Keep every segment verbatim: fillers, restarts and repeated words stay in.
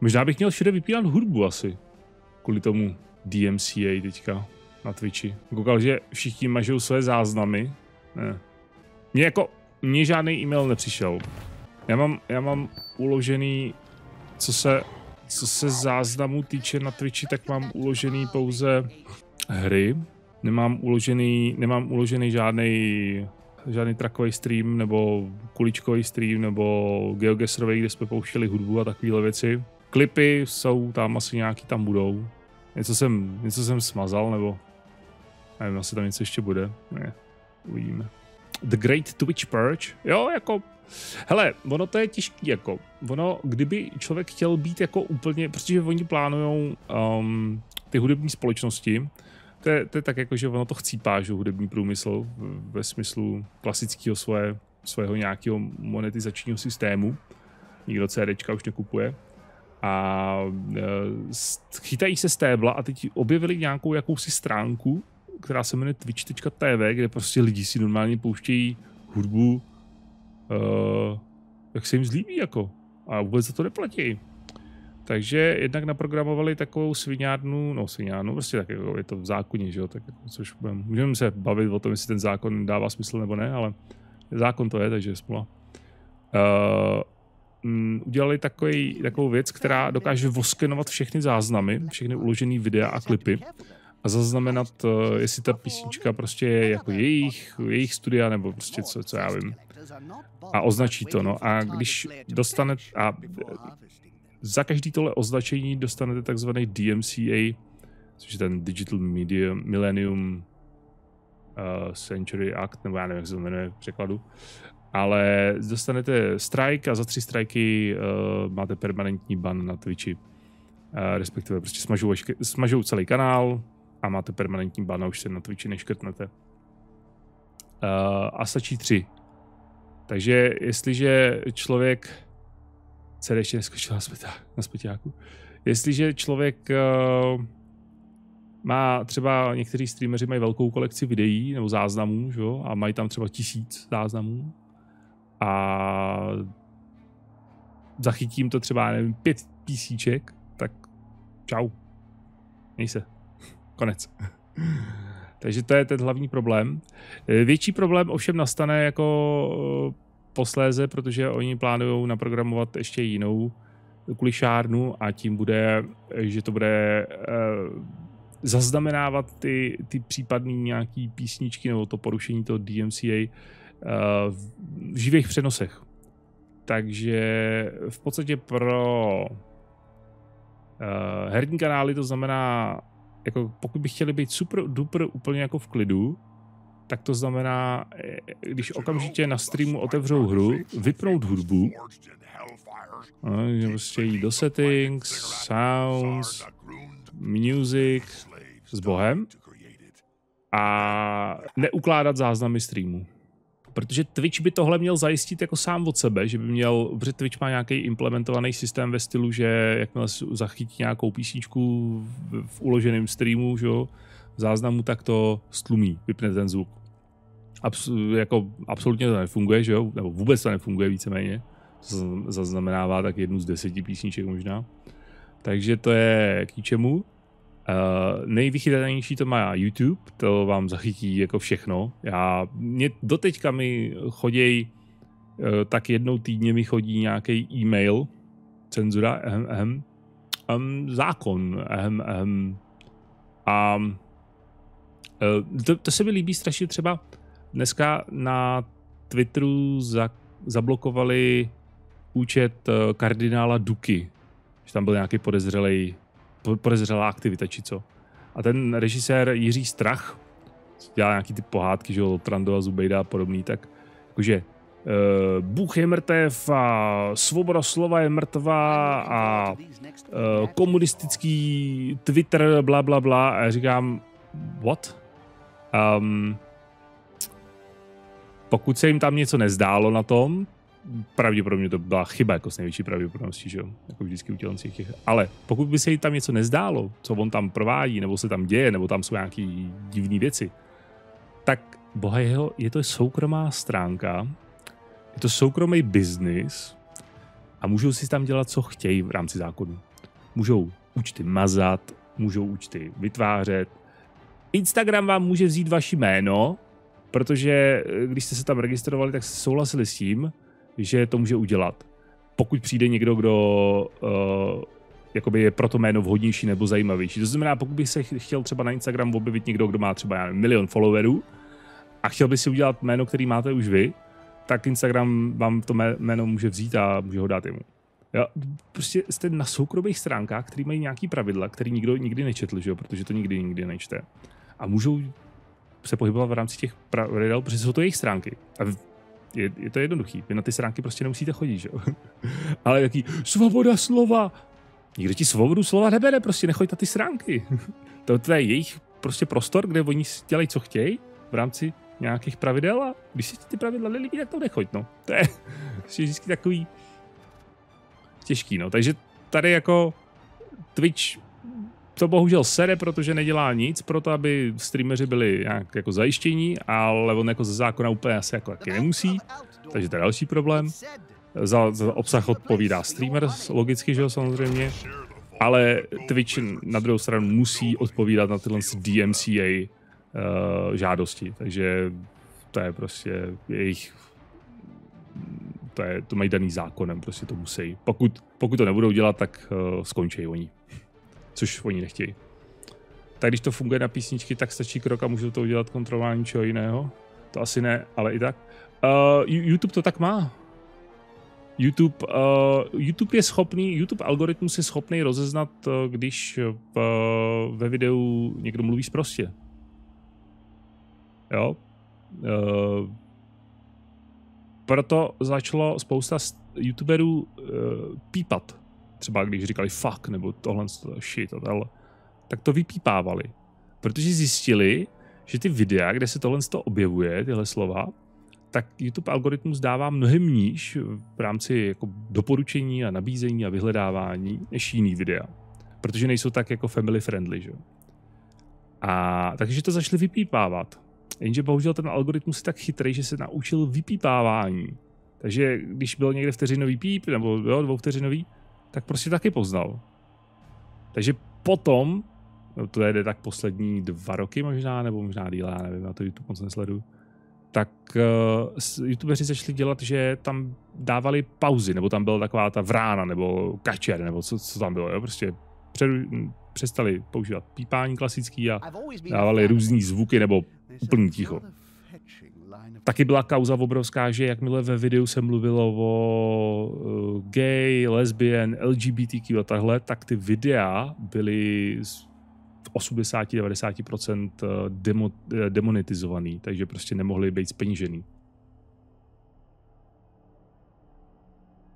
Možná bych měl všude vypínat hudbu asi. Kvůli tomu D M C A teďka na Twitchi. Koukal, že všichni mažou své záznamy. Ne. Mně jako, mně žádný e-mail nepřišel. Já mám, já mám uložený, co se, co se záznamu týče na Twitchi, tak mám uložený pouze hry. Nemám uložený, nemám uložený žádný, žádný trackový stream, nebo kuličkový stream, nebo geogeserový, kde jsme pouštěli hudbu a takovéhle věci. Klipy jsou tam, asi nějaký tam budou. Něco jsem, něco jsem smazal, nebo nevím, asi tam něco ještě bude. Ne, uvidíme. The Great Twitch Purge? Jo, jako... Hele, ono to je těžký, jako. Ono, kdyby člověk chtěl být jako úplně... Protože oni plánujou um, ty hudební společnosti. To je, to je tak jako, že ono to chcípá, že hudební průmysl ve smyslu klasického svoje, svého nějakého monetizačního systému. Nikdo CDčka už nekupuje. A e, chytají se stébla a teď objevili nějakou jakousi stránku, která se jmenuje twitch tečka t v, kde prostě lidi si normálně pouštějí hudbu, uh, jak se jim zlíbí jako, a vůbec za to neplatí. Takže jednak naprogramovali takovou sviňárnu, no sviňárnu, prostě tak jako, je to v zákoně, že jo, tak jako, což můžeme se bavit o tom, jestli ten zákon dává smysl nebo ne, ale zákon to je, takže je smula. Uh, um, udělali takový, takovou věc, která dokáže voskenovat všechny záznamy, všechny uložené videa a klipy, a zaznamenat, jestli ta písnička prostě je jako jejich, jejich studia, nebo prostě co, co já vím. A označí to, no. A když dostanete, a za každý tohle označení dostanete takzvaný D M C A, což je ten Digital Media Millennium uh, Century Act, nebo já nevím, jak se to jmenuje v překladu. Ale dostanete strike a za tři strajky uh, máte permanentní ban na Twitchi. Uh, respektive prostě smažou, smažou celý kanál, a máte permanentní ban, už se na Twitchi neškrtnete. Uh, a stačí tři. Takže jestliže člověk... C D ještě neskočil na zpětáku. Jestliže člověk uh, má třeba... Někteří streameři mají velkou kolekci videí nebo záznamů, že? A mají tam třeba tisíc záznamů. A zachytím to třeba, nevím, pět písíček, tak čau. Měj se. Konec. Takže to je ten hlavní problém. Větší problém ovšem nastane jako posléze, protože oni plánují naprogramovat ještě jinou kulišárnu a tím bude, že to bude eh, zaznamenávat ty, ty případné nějaké písničky nebo to porušení toho D M C A eh, v živých přenosech. Takže v podstatě pro eh, herní kanály to znamená, jako pokud by chtěli být super duper úplně jako v klidu, tak to znamená, když okamžitě na streamu otevřou hru, vypnout hudbu, prostě jít do settings, sounds, music, s bohem, a neukládat záznamy streamu. Protože Twitch by tohle měl zajistit jako sám od sebe, že by měl, protože Twitch má nějaký implementovaný systém ve stylu, že jakmile zachytí nějakou písničku v, v uloženém streamu, že jo, v záznamu, tak to stlumí, vypne ten zvuk. Abs, jako absolutně to nefunguje, že jo, nebo vůbec to nefunguje víceméně. Zaznamenává tak jednu z deseti písniček možná. Takže to je k ničemu. Uh, nejvychytanější to má YouTube, to vám zachytí jako všechno. Já, mě, doteďka mi chodí, uh, tak jednou týdně mi chodí nějaký e-mail, cenzura, ehem, ehem, um, zákon, ehem, ehem. A uh, to, to se mi líbí strašně, třeba dneska na Twitteru za, zablokovali účet uh, kardinála Duky, že tam byl nějaký podezřelej podezřelá aktivita, či co. A ten režisér Jiří Strach dělá nějaký ty pohádky, že jo, Trandova, Zubejda a podobný, tak jakože e, Bůh je mrtev a svoboda slova je mrtvá a e, komunistický Twitter, bla, bla, bla, a já říkám, what? Um, pokud se jim tam něco nezdálo na tom, pravděpodobně to byla chyba, jako s největší pravděpodobností, že jo, jako vždycky u těch, těch. Ale pokud by se jí tam něco nezdálo, co on tam provádí, nebo se tam děje, nebo tam jsou nějaký divné věci, tak boha jeho, je to soukromá stránka, je to soukromý biznis a můžou si tam dělat, co chtějí v rámci zákonu. Můžou účty mazat, můžou účty vytvářet. Instagram vám může vzít vaše jméno, protože když jste se tam registrovali, tak jste souhlasili s tím, že to může udělat. Pokud přijde někdo, kdo uh, jakoby je pro to jméno vhodnější nebo zajímavější. To znamená, pokud by se chtěl třeba na Instagram objevit někdo, kdo má třeba já nevím, milion followerů a chtěl by si udělat jméno, který máte už vy, tak Instagram vám to jméno může vzít a může ho dát jemu. Jo? Prostě jste na soukromých stránkách, které mají nějaký pravidla, které nikdo nikdy nečetl, že jo? Protože to nikdy nikdy nečte. A můžou se pohybovat v rámci těch pravidel, protože jsou to jejich stránky. A je, je to jednoduchý. Vy na ty stránky prostě nemusíte chodit, že jo? Ale jaký svoboda slova. Nikdo ti svobodu slova nebere, prostě nechoď na ty stránky. to, to je jejich prostě prostor, kde oni dělají, co chtějí v rámci nějakých pravidel a když si ty pravidla nelíbí, tak to nechoď, no. To je vždycky takový těžký, no. Takže tady jako Twitch to bohužel sere, protože nedělá nic pro to, aby streameři byli nějak jako zajištění, ale on jako ze zákona úplně asi jako taky nemusí, takže to je další problém. Za, za obsah odpovídá streamer, logicky, že jo, samozřejmě, ale Twitch na druhou stranu musí odpovídat na tyhle D M C A uh, žádosti, takže to je prostě jejich, to, je, to mají daný zákonem, prostě to musí. Pokud, pokud to nebudou dělat, tak uh, skončí oni, což oni nechtějí. Tak když to funguje na písničky, tak stačí krok a můžou to udělat kontrolování něčeho jiného. To asi ne, ale i tak. Uh, YouTube to tak má. YouTube, uh, YouTube je schopný, YouTube algoritmus je schopný rozeznat, když v, ve videu někdo mluví sprostě. Jo? Uh, proto začalo spousta YouTuberů uh, pípat. Třeba když říkali fuck nebo tohle shit a tohle, tak to vypípávali. Protože zjistili, že ty videa, kde se tohle objevuje, tyhle slova, tak YouTube algoritmus dává mnohem níž v rámci jako doporučení a nabízení a vyhledávání než jiný videa. Protože nejsou tak jako family friendly, že? A takže to začali vypípávat. Jenže bohužel ten algoritmus je tak chytrý, že se naučil vypípávání. Takže když byl někde vteřinový píp nebo jo, dvouvteřinový, tak prostě taky poznal. Takže potom, no to jde tak poslední dva roky možná, nebo možná díle, já nevím, já to YouTube moc nesleduju, tak uh, YouTubeři začali dělat, že tam dávali pauzy, nebo tam byla taková ta vrána, nebo kačer, nebo co, co tam bylo, jo? Prostě přeru, přestali používat pípání klasický a dávali různý zvuky, nebo úplný ticho. Taky byla kauza obrovská, že jakmile ve videu se mluvilo o gay, lesbian, L G B T Q a tahle, tak ty videa byly osmdesát až devadesát procent demo, demonetizovaný, takže prostě nemohly být zpeněžený.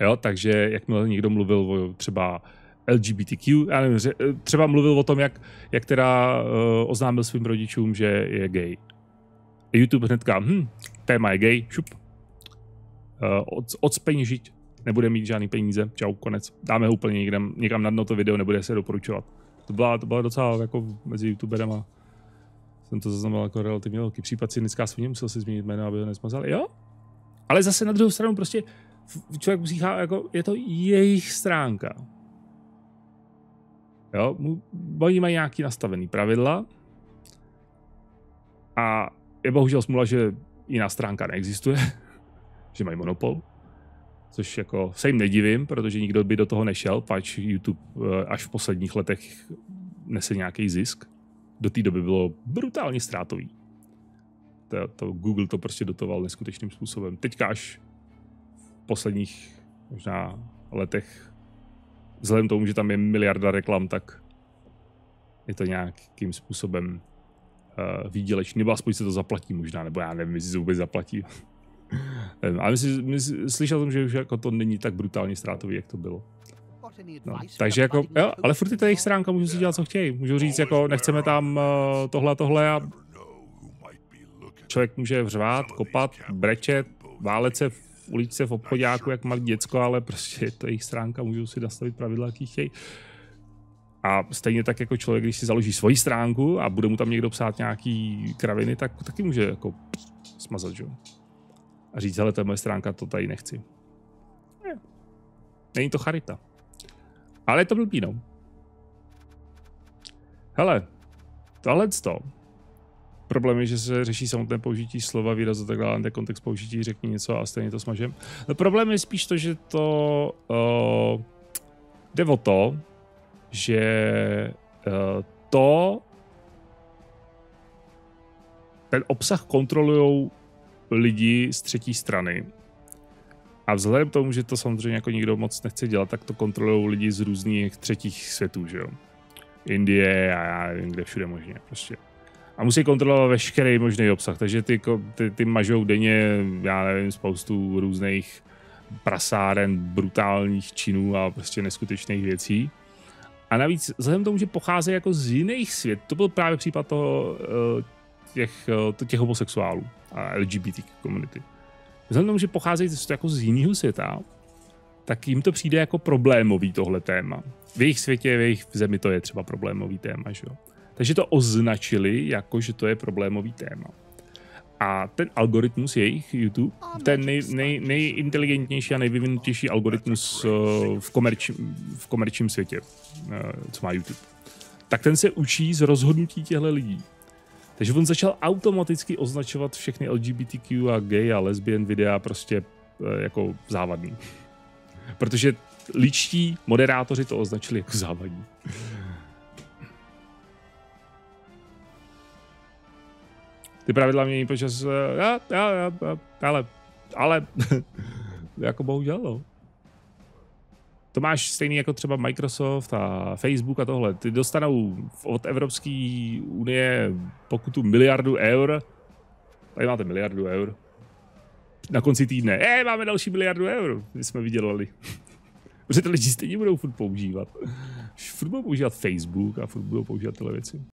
Jo, takže jakmile někdo mluvil o třeba L G B T Q, já nevím, třeba mluvil o tom, jak, jak teda oznámil svým rodičům, že je gay. YouTube hnedka, hm, téma je gay, šup, uh, odspeněžit, nebude mít žádný peníze, čau, konec, dáme ho úplně někam, někam na dno to video, nebude se doporučovat. To byla, to byla docela jako mezi YouTuberama, jsem to zaznamenal jako relativně velký případ, cynická svině, musel si změnit jméno, aby ho nesmazali, jo? Ale zase na druhou stranu prostě člověk musí chápat, jako je to jejich stránka. Jo, oni mají nějaký nastavený pravidla a je bohužel smůla, že jiná stránka neexistuje, že mají monopol, což jako se jim nedivím, protože nikdo by do toho nešel, pač YouTube až v posledních letech nese nějaký zisk. Do té doby bylo brutálně ztrátový. To, to Google to prostě dotoval neskutečným způsobem. Teďka až v posledních možná letech, vzhledem tomu, že tam je miliarda reklam, tak je to nějakým způsobem výdělečný, nebo aspoň se to zaplatí možná, nebo já nevím, jestli se vůbec zaplatí. Ale slyšel jsem, že už jako to není tak brutálně ztrátový, jak to bylo. No, takže jako, jo, ale furt je to jejich stránka, můžou si dělat, co chtějí. Můžou říct, jako nechceme tam tohle a tohle a člověk může vřvát, kopat, brečet, válet se v uličce, v obchodáku, jak malý děcko, ale prostě je to jejich stránka, můžou si nastavit pravidla, jaký chtějí. A stejně tak jako člověk, když si založí svoji stránku a bude mu tam někdo psát nějaký kraviny, tak taky může jako smazat, že? A říct, hele, to je moje stránka, to tady nechci. Není to charita. Ale je to blbý, no. Hele, tohle to. Problém je, že se řeší samotné použití slova, výrazu, takhle, ten kontext použití, řekni něco a stejně to smažem. No, problém je spíš to, že to uh, jde o to, že uh, to ten obsah kontrolují lidi z třetí strany. A vzhledem k tomu, že to samozřejmě jako nikdo moc nechce dělat, tak to kontrolují lidi z různých třetích světů, že jo? Indie a já nevím, kde všude možně prostě. A musí kontrolovat veškerý možný obsah, takže ty, ty, ty mažou denně, já nevím, spoustu různých prasáren, brutálních činů a prostě neskutečných věcí. A navíc vzhledem k tomu, že pochází jako z jiných světů, to byl právě případ toho, těch, těch homosexuálů a L G B T komunity. Vzhledem k tomu, že pocházejí jako z jiného světa, tak jim to přijde jako problémový tohle téma. V jejich světě, v jejich zemi to je třeba problémový téma, že jo. Takže to označili jako, že to je problémový téma. A ten algoritmus jejich YouTube, ten nej, nej, nejinteligentnější a nejvyvinutější algoritmus v, komerč, v komerčním světě, co má YouTube, tak ten se učí z rozhodnutí těchto lidí. Takže on začal automaticky označovat všechny L G B T Q a gay a lesbian videa prostě jako závadný. Protože ličtí moderátoři to označili jako závadní. Ty pravidla mění počas... Já, já, já, ale... Ale... jako bohužel, no. To máš stejný jako třeba Microsoft a Facebook a tohle. Ty dostanou od Evropské unie pokutu miliardu eur. Tady máte miliardu eur. Na konci týdne. Ej, máme další miliardu eur. My jsme vydělali. Protože ty lidi stejně budou furt používat. Furt budou používat Facebook a furt budou používat tyhle věci.